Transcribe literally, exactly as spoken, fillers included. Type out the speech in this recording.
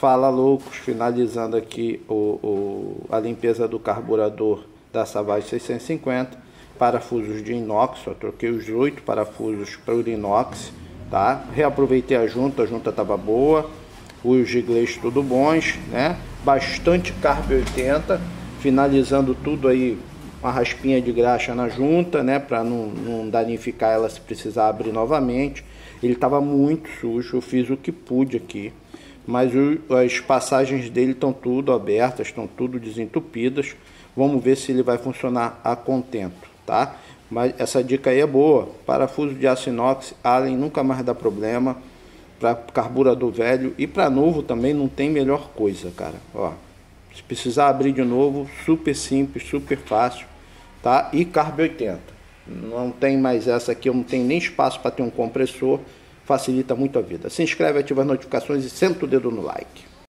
Fala loucos, finalizando aqui o, o, a limpeza do carburador da Savage seiscentos e cinquenta, parafusos de inox, só troquei os oito parafusos para o inox, tá? Reaproveitei a junta, a junta estava boa, os gicleis tudo bons, né? Bastante carb oitenta, finalizando tudo aí, uma raspinha de graxa na junta, né? Para não, não danificar ela se precisar abrir novamente. Ele estava muito sujo, eu fiz o que pude aqui. Mas o, as passagens dele estão tudo abertas, estão tudo desentupidas. Vamos ver se ele vai funcionar a contento, tá? Mas essa dica aí é boa. Parafuso de aço inox, Allen nunca mais dá problema. Para carburador velho e para novo também não tem melhor coisa, cara. Ó, se precisar abrir de novo, super simples, super fácil, tá? E carb oitenta. Não tem mais essa aqui, eu não tenho nem espaço para ter um compressor. Facilita muito a vida. Se inscreve, ativa as notificações e senta o dedo no like.